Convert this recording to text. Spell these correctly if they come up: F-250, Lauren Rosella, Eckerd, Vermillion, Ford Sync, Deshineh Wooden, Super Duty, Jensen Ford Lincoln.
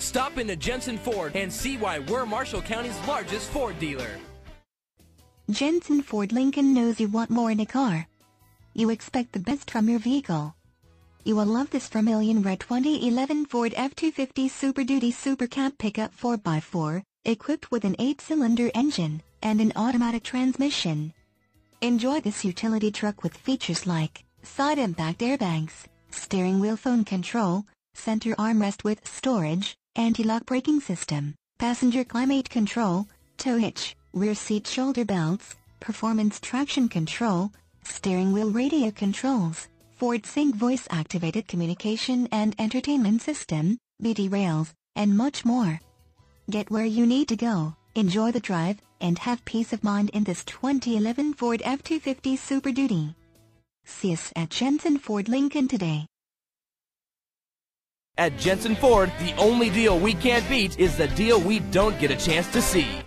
Stop into Jensen Ford and see why we're Marshall County's largest Ford dealer. Jensen Ford Lincoln knows you want more in a car. You expect the best from your vehicle. You will love this Vermillion Red 2011 Ford F-250 Super Duty Super Cab Pickup 4x4, equipped with an 8-cylinder engine and an automatic transmission. Enjoy this utility truck with features like side impact airbags, steering wheel phone control, center armrest with storage, anti-lock braking system, passenger climate control, tow hitch, rear seat shoulder belts, performance traction control, steering wheel radio controls, Ford Sync voice-activated communication and entertainment system, BD rails, and much more. Get where you need to go, enjoy the drive, and have peace of mind in this 2011 Ford F-250 Super Duty. See us at Jensen Ford Lincoln today. At Jensen Ford, the only deal we can't beat is the deal we don't get a chance to see.